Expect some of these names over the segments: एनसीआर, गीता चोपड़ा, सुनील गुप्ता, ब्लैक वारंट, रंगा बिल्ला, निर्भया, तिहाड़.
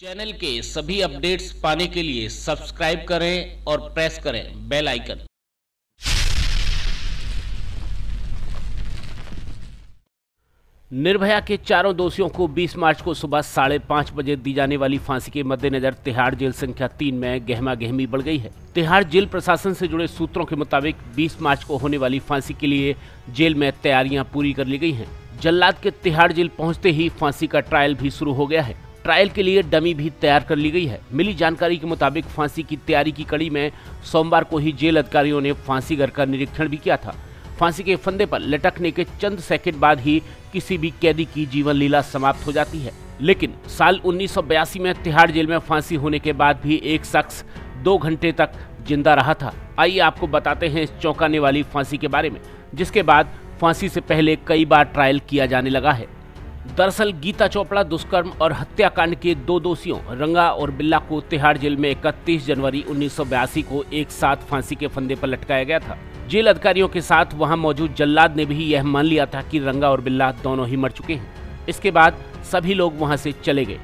Channel के सभी updates पाने के लिए सब्सक्राइब करें और प्रेस करें बेल आइकन। निर्भया के चारों दोषियों को 20 मार्च को सुबह 5:30 बजे दी जाने वाली फांसी के मद्देनजर तिहाड़ जेल संख्या 3 में गहमागहमी बढ़ गई है। तिहाड़ जेल प्रशासन से जुड़े सूत्रों के मुताबिक 20 मार्च को होने वाली फांसी के लिए जेल में तैयारियां पूरी कर ली गई हैं। जल्लाद के तिहाड़ जेल पहुंचते ही फांसी का ट्रायल भी शुरू हो गया है। ट्रायल के लिए डमी भी तैयार कर ली गई है। मिली जानकारी के मुताबिक फांसी की तैयारी की कड़ी में सोमवार को ही जेल अधिकारियों ने फांसी घर का निरीक्षण भी किया था। फांसी के फंदे पर लटकने के चंद सेकंड बाद ही किसी भी कैदी की जीवन लीला समाप्त हो जाती है, लेकिन साल 1982 में तिहाड़ जेल में फांसी होने के बाद भी एक शख्स 2 घंटे तक जिंदा रहा था। आइए आपको बताते हैं इस चौंकाने वाली फांसी के बारे में, जिसके बाद फांसी से पहले कई बार ट्रायल किया जाने लगा है। दरअसल गीता चोपड़ा दुष्कर्म और हत्याकांड के 2 दोषियों रंगा और बिल्ला को तिहाड़ जेल में 31 जनवरी 1982 को एक साथ फांसी के फंदे पर लटकाया गया था। जेल अधिकारियों के साथ वहां मौजूद जल्लाद ने भी यह मान लिया था कि रंगा और बिल्ला दोनों ही मर चुके हैं। इसके बाद सभी लोग वहां से चले गए।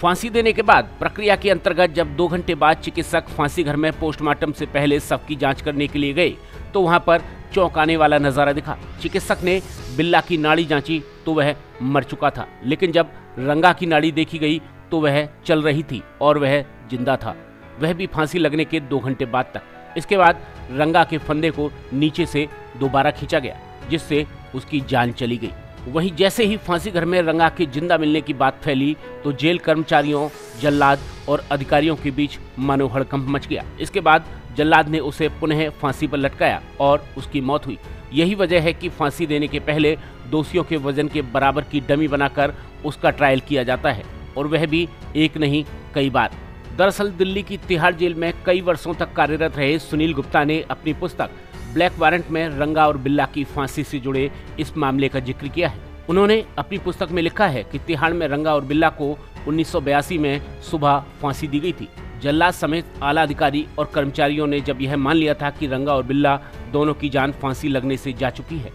फांसी देने के बाद प्रक्रिया के अंतर्गत जब 2 घंटे बाद चिकित्सक फांसी घर में पोस्टमार्टम से पहले शव की जाँच करने के लिए गए तो वहाँ पर चौंकाने वाला नजारा दिखा। चिकित्सक ने बिल्ला की नाड़ी जांची तो वह मर चुका था, लेकिन जब रंगा की नाड़ी देखी गई तो वह चल रही थी और वह जिंदा था, वह भी फांसी लगने के 2 घंटे बाद तक। इसके बाद रंगा के फंदे को नीचे से दोबारा खींचा गया, जिससे उसकी जान चली गई। वहीं जैसे ही फांसी घर में रंगा के जिंदा मिलने की बात फैली तो जेल कर्मचारियों, जल्लाद और अधिकारियों के बीच मानो हड़कंप मच गया। इसके बाद जल्लाद ने उसे पुनः फांसी पर लटकाया और उसकी मौत हुई। यही वजह है कि फांसी देने के पहले दोषियों के वजन के बराबर की डमी बनाकर उसका ट्रायल किया जाता है, और वह भी एक नहीं कई बार। दरअसल दिल्ली की तिहाड़ जेल में कई वर्षों तक कार्यरत रहे सुनील गुप्ता ने अपनी पुस्तक ब्लैक वारंट में रंगा और बिल्ला की फांसी से जुड़े इस मामले का जिक्र किया है। उन्होंने अपनी पुस्तक में लिखा है कि तिहाड़ में रंगा और बिल्ला को 1982 में सुबह फांसी दी गई थी। जल्लाद समेत आला अधिकारी और कर्मचारियों ने जब यह मान लिया था कि रंगा और बिल्ला दोनों की जान फांसी लगने से जा चुकी है।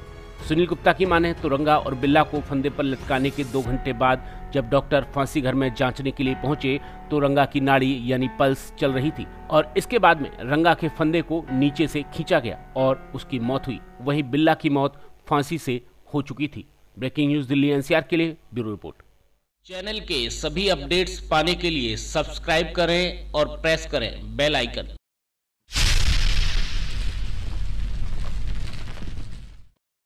सुनील गुप्ता की माने तो रंगा और बिल्ला को फंदे पर लटकाने के 2 घंटे बाद जब डॉक्टर फांसी घर में जांचने के लिए पहुंचे तो रंगा की नाड़ी यानी पल्स चल रही थी, और इसके बाद में रंगा के फंदे को नीचे से खींचा गया और उसकी मौत हुई। वहीं बिल्ला की मौत फांसी से हो चुकी थी। ब्रेकिंग न्यूज दिल्ली एनसीआर के लिए ब्यूरो रिपोर्ट। चैनल के सभी अपडेट्स पाने के लिए सब्सक्राइब करें और प्रेस करें बेल आइकन।